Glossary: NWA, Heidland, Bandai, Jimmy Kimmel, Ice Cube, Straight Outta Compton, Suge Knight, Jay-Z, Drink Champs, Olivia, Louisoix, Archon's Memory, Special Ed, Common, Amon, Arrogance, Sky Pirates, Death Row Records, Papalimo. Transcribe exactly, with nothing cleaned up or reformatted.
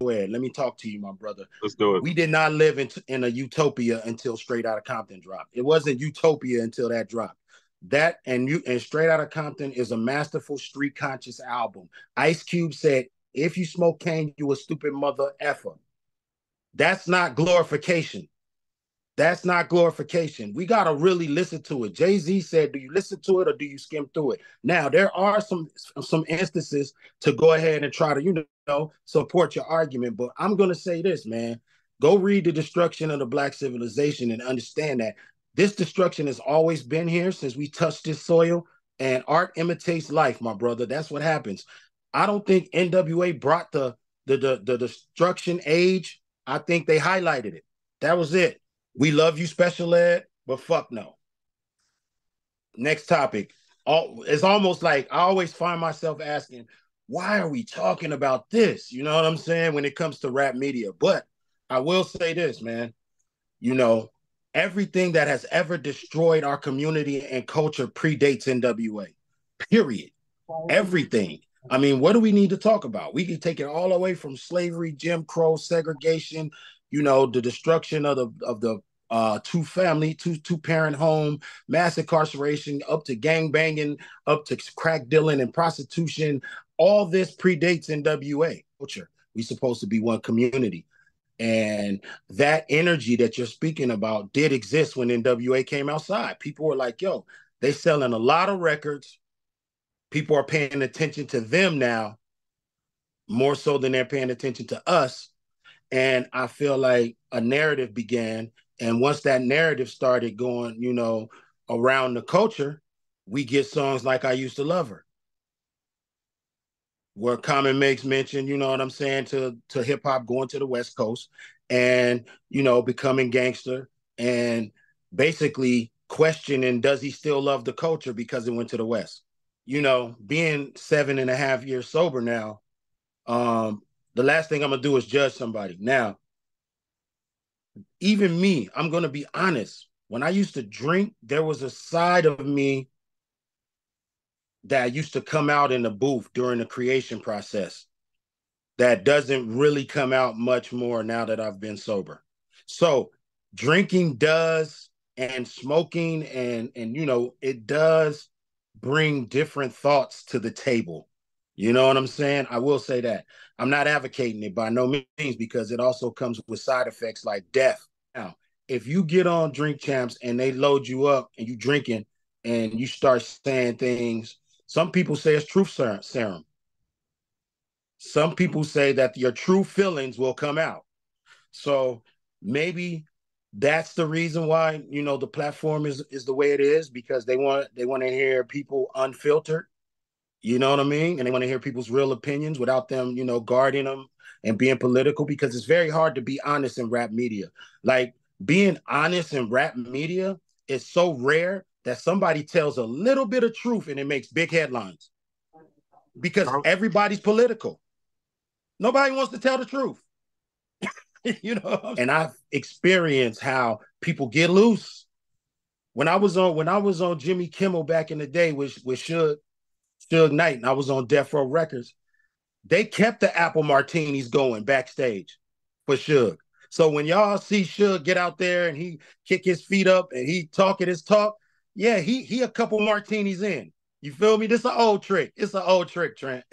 Let me talk to you, my brother. Let's do it. We did not live in, in a utopia until Straight Outta Compton dropped. It wasn't utopia until that dropped. That and you and Straight Outta Compton is a masterful street conscious album. Ice Cube said, "If you smoke cane, you a stupid mother effer." That's not glorification. That's not glorification. We got to really listen to it. Jay-Z said, do you listen to it or do you skim through it? Now, there are some, some instances to go ahead and try to, you know, support your argument. But I'm going to say this, man. Go read The Destruction of the Black Civilization and understand that this destruction has always been here since we touched this soil. And art imitates life, my brother. That's what happens. I don't think N W A brought the, the, the, the destruction age. I think they highlighted it. That was it. We love you, Special Ed, but fuck no. Next topic. All, it's almost like I always find myself asking, why are we talking about this? You know what I'm saying? When it comes to rap media. But I will say this, man. You know, everything that has ever destroyed our community and culture predates N W A. Period. Everything. I mean, what do we need to talk about? We can take it all away from slavery, Jim Crow, segregation, you know, the destruction of the of the uh, two family, two two parent home, mass incarceration, up to gang banging, up to crack dealing and prostitution. All this predates N W A culture. We're supposed to be one community, and that energy that you're speaking about did exist when N W A came outside. People were like, "Yo, they selling a lot of records. People are paying attention to them now, more so than they're paying attention to us." And I feel like a narrative began. And once that narrative started going, you know, around the culture, we get songs like I Used to Love Her, where Common makes mention, you know what I'm saying, to, to hip hop going to the West Coast and, you know, becoming gangster and basically questioning, does he still love the culture because it went to the West? You know, being seven and a half years sober now, um, the last thing I'm going to do is judge somebody. Now, even me, I'm going to be honest. When I used to drink, there was a side of me that used to come out in the booth during the creation process that doesn't really come out much more now that I've been sober. So drinking does, and smoking and, and you know, it does bring different thoughts to the table. You know what I'm saying? I will say that. I'm not advocating it by no means, because it also comes with side effects like death. Now, if you get on Drink Champs and they load you up and you drinking and you start saying things, some people say it's truth serum. Some people say that your true feelings will come out. So maybe that's the reason why, you know, the platform is, is the way it is, because they want they want to hear people unfiltered. You know what I mean? And they want to hear people's real opinions without them, you know, guarding them and being political, because it's very hard to be honest in rap media. Like, being honest in rap media is so rare that somebody tells a little bit of truth and it makes big headlines because everybody's political. Nobody wants to tell the truth. You know? And I've experienced how people get loose. When I was on when I was on Jimmy Kimmel back in the day with, with Suge, Suge Knight, and I was on Death Row Records, they kept the apple martinis going backstage for Suge. So when y'all see Suge get out there and he kick his feet up and he talking his talk, yeah, he he a couple martinis in. You feel me? This is an old trick. It's an old trick, Trent.